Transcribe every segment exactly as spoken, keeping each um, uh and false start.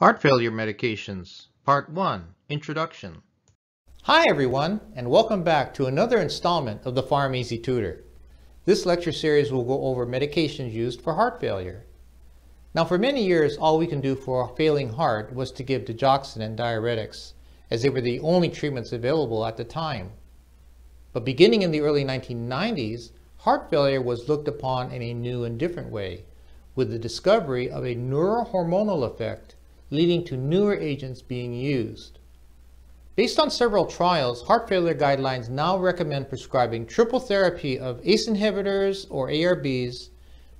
Heart Failure Medications, Part one, Introduction. Hi everyone, and welcome back to another installment of the PharmEZ Tutor. This lecture series will go over medications used for heart failure. Now for many years, all we can do for a failing heart was to give digoxin and diuretics, as they were the only treatments available at the time. But beginning in the early nineteen nineties, heart failure was looked upon in a new and different way, with the discovery of a neurohormonal effect, leading to newer agents being used. Based on several trials, heart failure guidelines now recommend prescribing triple therapy of A C E inhibitors or A R Bs,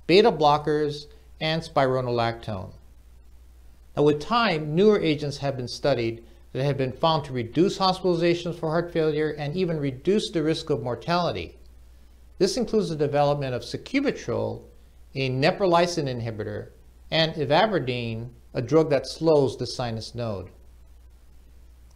beta blockers, and spironolactone. Now with time, newer agents have been studied that have been found to reduce hospitalizations for heart failure and even reduce the risk of mortality. This includes the development of sacubitril, a neprilysin inhibitor, and ivabradine, a drug that slows the sinus node.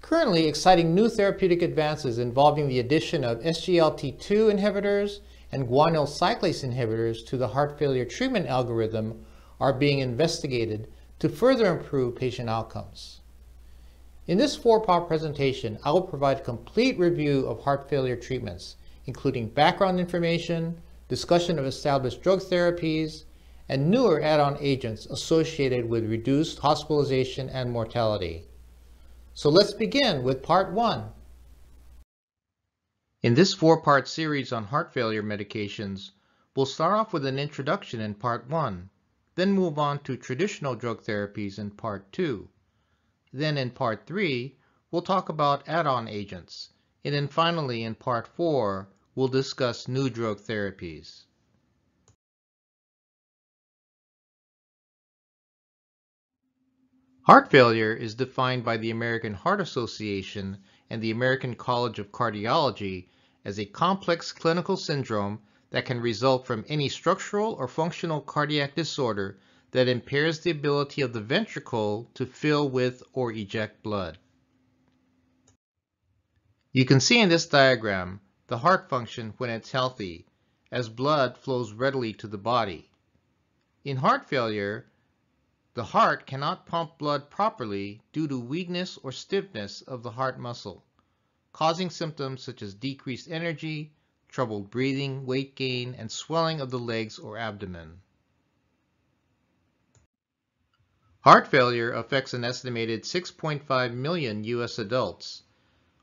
Currently, exciting new therapeutic advances involving the addition of S G L T two inhibitors and guanylate cyclase inhibitors to the heart failure treatment algorithm are being investigated to further improve patient outcomes. In this four-part presentation, I will provide a complete review of heart failure treatments, including background information, discussion of established drug therapies, and newer add-on agents associated with reduced hospitalization and mortality. So let's begin with part one. In this four-part series on heart failure medications, we'll start off with an introduction in part one, then move on to traditional drug therapies in part two. Then in part three, we'll talk about add-on agents. And then finally in part four, we'll discuss new drug therapies. Heart failure is defined by the American Heart Association and the American College of Cardiology as a complex clinical syndrome that can result from any structural or functional cardiac disorder that impairs the ability of the ventricle to fill with or eject blood. You can see in this diagram the heart function when it's healthy, as blood flows readily to the body. In heart failure, the heart cannot pump blood properly due to weakness or stiffness of the heart muscle, causing symptoms such as decreased energy, troubled breathing, weight gain, and swelling of the legs or abdomen. Heart failure affects an estimated six point five million U S adults.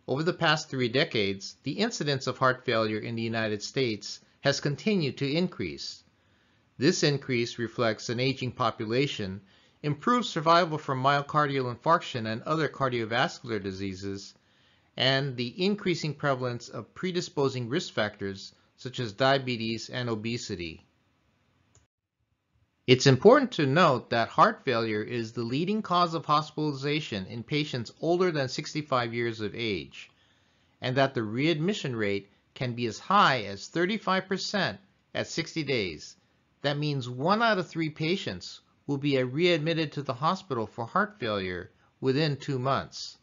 Over the past three decades, the incidence of heart failure in the United States has continued to increase. This increase reflects an aging population, improved survival from myocardial infarction and other cardiovascular diseases, and the increasing prevalence of predisposing risk factors such as diabetes and obesity. It's important to note that heart failure is the leading cause of hospitalization in patients older than sixty-five years of age, and that the readmission rate can be as high as thirty-five percent at sixty days. That means one out of three patients will be readmitted to the hospital for heart failure within two months.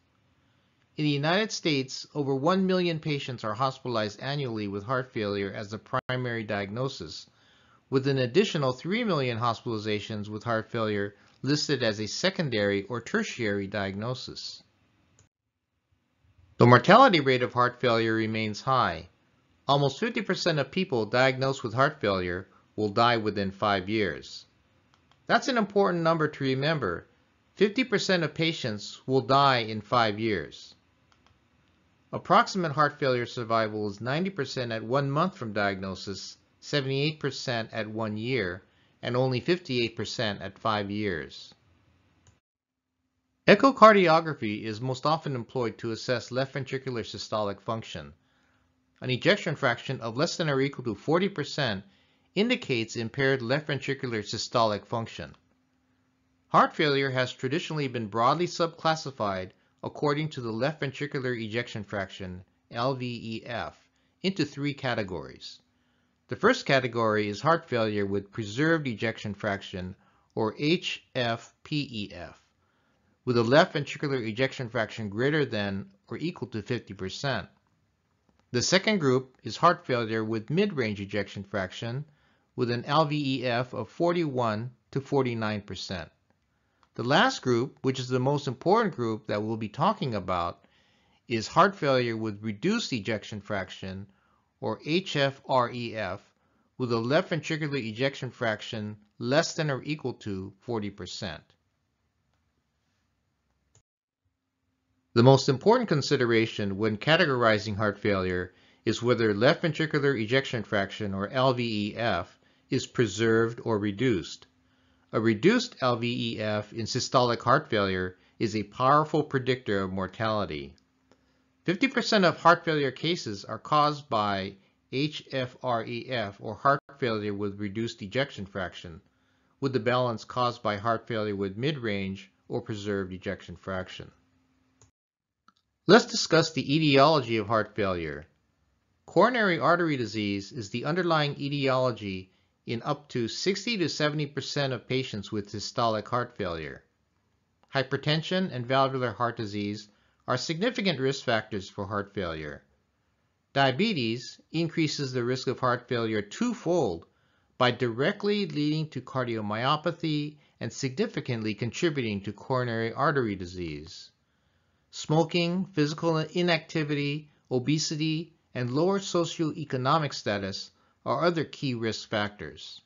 In the United States, over one million patients are hospitalized annually with heart failure as the primary diagnosis, with an additional three million hospitalizations with heart failure listed as a secondary or tertiary diagnosis. The mortality rate of heart failure remains high. Almost fifty percent of people diagnosed with heart failure will die within five years. That's an important number to remember. fifty percent of patients will die in five years. Approximate heart failure survival is ninety percent at one month from diagnosis, seventy-eight percent at one year, and only fifty-eight percent at five years. Echocardiography is most often employed to assess left ventricular systolic function. An ejection fraction of less than or equal to forty percent indicates impaired left ventricular systolic function. Heart failure has traditionally been broadly subclassified according to the left ventricular ejection fraction, L V E F, into three categories. The first category is heart failure with preserved ejection fraction, or H F P E F, with a left ventricular ejection fraction greater than or equal to fifty percent. The second group is heart failure with mid-range ejection fraction, with an L V E F of forty-one to forty-nine percent. The last group, which is the most important group that we'll be talking about, is heart failure with reduced ejection fraction, or H F R E F, with a left ventricular ejection fraction less than or equal to forty percent. The most important consideration when categorizing heart failure is whether left ventricular ejection fraction, or L V E F, is preserved or reduced. A reduced L V E F in systolic heart failure is a powerful predictor of mortality. fifty percent of heart failure cases are caused by H F R E F, or heart failure with reduced ejection fraction, with the balance caused by heart failure with mid-range or preserved ejection fraction. Let's discuss the etiology of heart failure. Coronary artery disease is the underlying etiology in up to sixty to seventy percent of patients with systolic heart failure. Hypertension and valvular heart disease are significant risk factors for heart failure. Diabetes increases the risk of heart failure twofold by directly leading to cardiomyopathy and significantly contributing to coronary artery disease. Smoking, physical inactivity, obesity, and lower socioeconomic status are other key risk factors.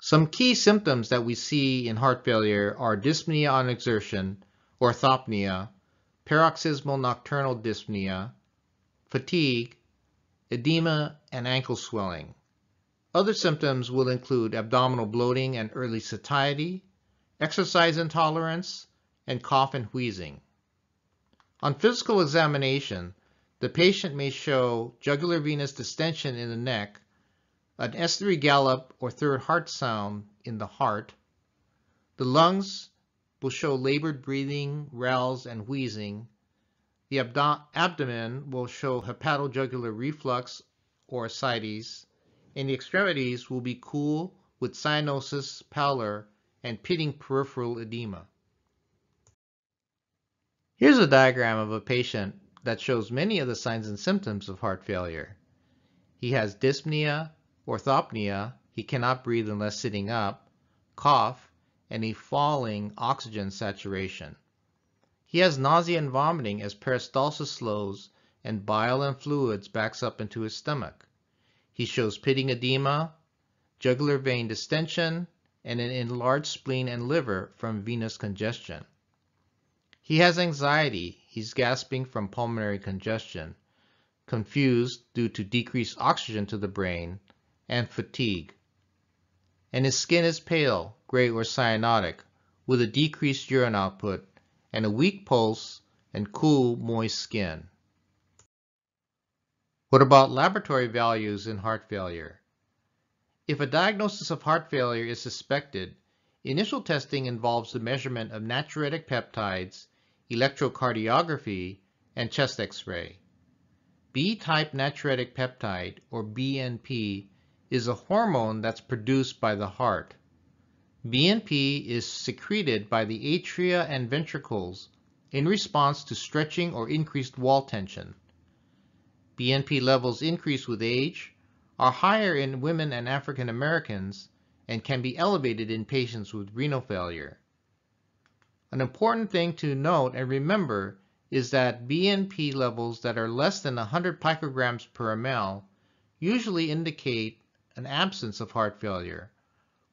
Some key symptoms that we see in heart failure are dyspnea on exertion, orthopnea, paroxysmal nocturnal dyspnea, fatigue, edema, and ankle swelling. Other symptoms will include abdominal bloating and early satiety, exercise intolerance, and cough and wheezing. On physical examination, the patient may show jugular venous distension in the neck, an S three gallop or third heart sound in the heart. The lungs will show labored breathing, rales, and wheezing. The abdo abdomen will show hepatojugular reflux or ascites, and the extremities will be cool with cyanosis, pallor, and pitting peripheral edema. Here's a diagram of a patient that shows many of the signs and symptoms of heart failure. He has dyspnea, orthopnea, he cannot breathe unless sitting up, cough, and a falling oxygen saturation. He has nausea and vomiting as peristalsis slows and bile and fluids backs up into his stomach. He shows pitting edema, jugular vein distension, and an enlarged spleen and liver from venous congestion. He has anxiety, he's gasping from pulmonary congestion, confused due to decreased oxygen to the brain, and fatigue. And his skin is pale, gray or cyanotic, with a decreased urine output and a weak pulse and cool, moist skin. What about laboratory values in heart failure? If a diagnosis of heart failure is suspected, initial testing involves the measurement of natriuretic peptides, electrocardiography, and chest X-ray. B-type natriuretic peptide, or B N P, is a hormone that's produced by the heart. B N P is secreted by the atria and ventricles in response to stretching or increased wall tension. B N P levels increase with age, are higher in women and African Americans, and can be elevated in patients with renal failure. An important thing to note and remember is that B N P levels that are less than one hundred picograms per ml usually indicate an absence of heart failure,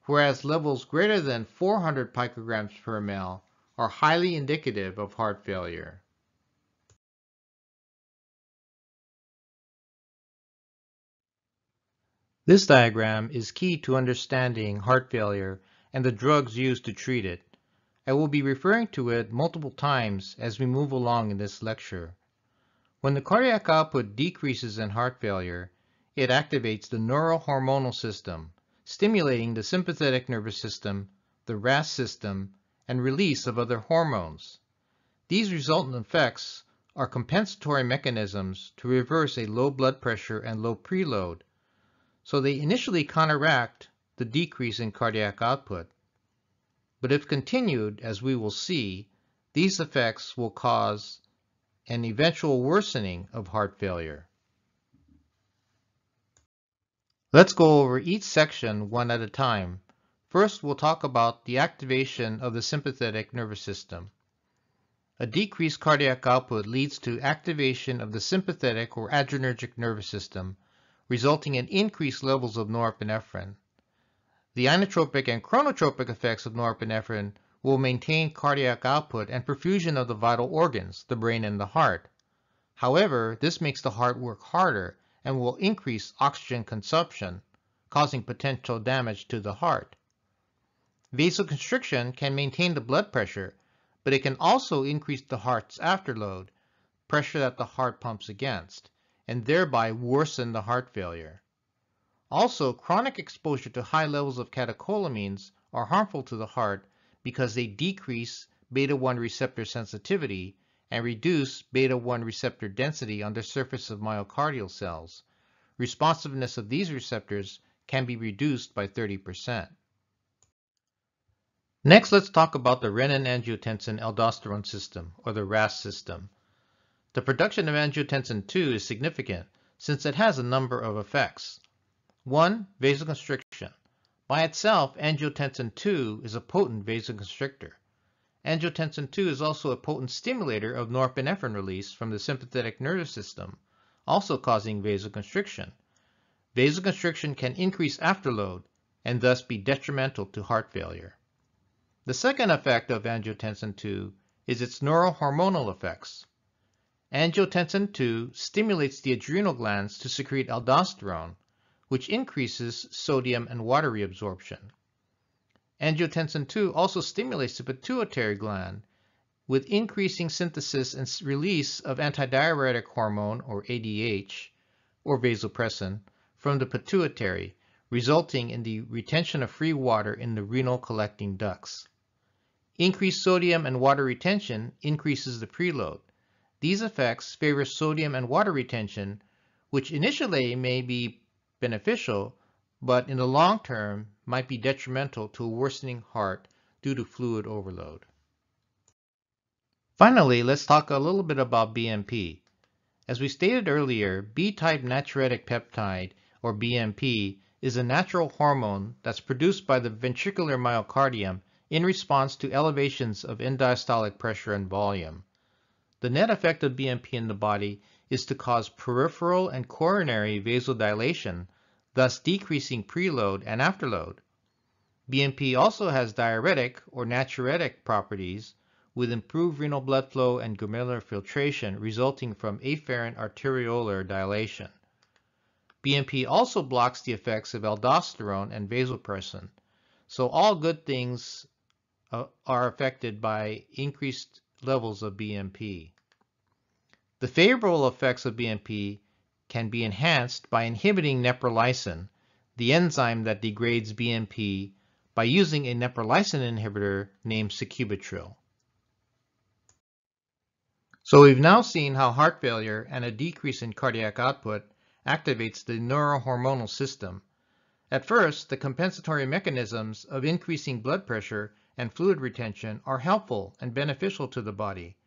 whereas levels greater than four hundred picograms per ml are highly indicative of heart failure. This diagram is key to understanding heart failure and the drugs used to treat it. I will be referring to it multiple times as we move along in this lecture. When the cardiac output decreases in heart failure, it activates the neurohormonal system, stimulating the sympathetic nervous system, the RAAS system, and release of other hormones. These resultant effects are compensatory mechanisms to reverse a low blood pressure and low preload, so they initially counteract the decrease in cardiac output. But if continued, as we will see, these effects will cause an eventual worsening of heart failure. Let's go over each section one at a time. First, we'll talk about the activation of the sympathetic nervous system. A decreased cardiac output leads to activation of the sympathetic or adrenergic nervous system, resulting in increased levels of norepinephrine. The inotropic and chronotropic effects of norepinephrine will maintain cardiac output and perfusion of the vital organs, the brain and the heart. However, this makes the heart work harder and will increase oxygen consumption, causing potential damage to the heart. Vasoconstriction can maintain the blood pressure, but it can also increase the heart's afterload, pressure that the heart pumps against, and thereby worsen the heart failure. Also, chronic exposure to high levels of catecholamines are harmful to the heart because they decrease beta one receptor sensitivity and reduce beta one receptor density on the surface of myocardial cells. Responsiveness of these receptors can be reduced by thirty percent. Next, let's talk about the renin-angiotensin-aldosterone system, or the R A A S system. The production of angiotensin two is significant since it has a number of effects. one. Vasoconstriction. By itself, angiotensin two is a potent vasoconstrictor. Angiotensin two is also a potent stimulator of norepinephrine release from the sympathetic nervous system, also causing vasoconstriction. Vasoconstriction can increase afterload and thus be detrimental to heart failure. The second effect of angiotensin two is its neurohormonal effects. Angiotensin two stimulates the adrenal glands to secrete aldosterone, which increases sodium and water reabsorption. Angiotensin two also stimulates the pituitary gland with increasing synthesis and release of antidiuretic hormone, or A D H, or vasopressin, from the pituitary, resulting in the retention of free water in the renal collecting ducts. Increased sodium and water retention increases the preload. These effects favor sodium and water retention, which initially may be beneficial, but in the long term might be detrimental to a worsening heart due to fluid overload. Finally, let's talk a little bit about B N P. As we stated earlier, B-type natriuretic peptide, or B N P, is a natural hormone that's produced by the ventricular myocardium in response to elevations of end diastolic pressure and volume. The net effect of B N P in the body is to cause peripheral and coronary vasodilation, thus decreasing preload and afterload. B N P also has diuretic or natriuretic properties with improved renal blood flow and glomerular filtration resulting from afferent arteriolar dilation. B N P also blocks the effects of aldosterone and vasopressin. So all good things uh, are affected by increased levels of B N P. The favorable effects of B N P can be enhanced by inhibiting neprilysin, the enzyme that degrades B N P, by using a neprilysin inhibitor named sacubitril. So we've now seen how heart failure and a decrease in cardiac output activates the neurohormonal system. At first, the compensatory mechanisms of increasing blood pressure and fluid retention are helpful and beneficial to the body.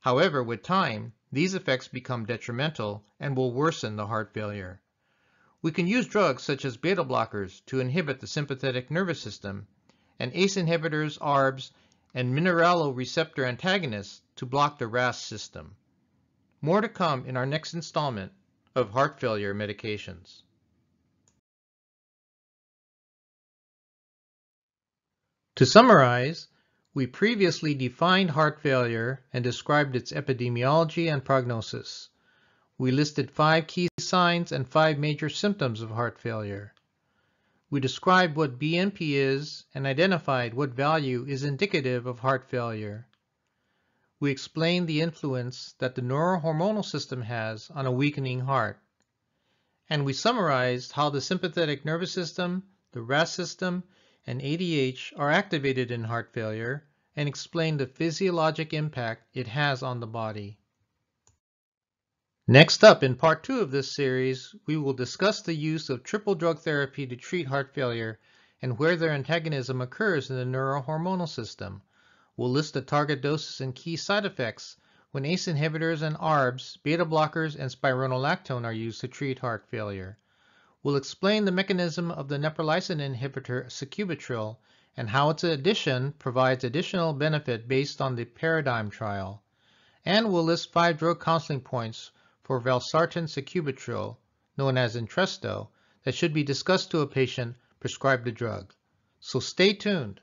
However, with time, these effects become detrimental and will worsen the heart failure. We can use drugs such as beta blockers to inhibit the sympathetic nervous system, and A C E inhibitors, A R Bs, and mineraloreceptor antagonists to block the R A A S system. More to come in our next installment of heart failure medications. To summarize, we previously defined heart failure and described its epidemiology and prognosis. We listed five key signs and five major symptoms of heart failure. We described what B N P is and identified what value is indicative of heart failure. We explained the influence that the neurohormonal system has on a weakening heart. And we summarized how the sympathetic nervous system, the R A A S system, and A D H are activated in heart failure and explained the physiologic impact it has on the body. Next up, in part two of this series, we will discuss the use of triple drug therapy to treat heart failure and where their antagonism occurs in the neurohormonal system. We'll list the target doses and key side effects when A C E inhibitors and A R Bs, beta blockers, and spironolactone are used to treat heart failure. will explain the mechanism of the neprilysin inhibitor sacubitril and how its addition provides additional benefit based on the PARADIGM trial, and will list five drug counseling points for Valsartan sacubitril, known as Entresto, that should be discussed to a patient prescribed the drug. So stay tuned.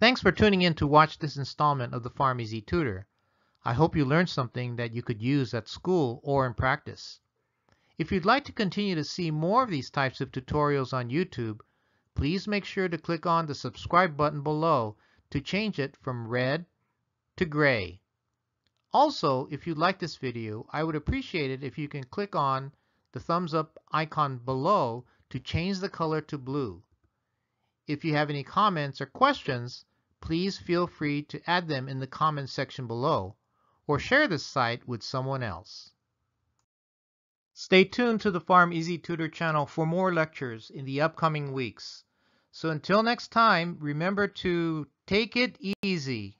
Thanks for tuning in to watch this installment of the PharmEZ Tutor. I hope you learned something that you could use at school or in practice. If you'd like to continue to see more of these types of tutorials on YouTube, please make sure to click on the subscribe button below to change it from red to gray. Also, if you like this video, I would appreciate it if you can click on the thumbs up icon below to change the color to blue. If you have any comments or questions, please feel free to add them in the comments section below, or share this site with someone else. Stay tuned to the PharmEZ Tutor channel for more lectures in the upcoming weeks. So until next time, remember to take it easy.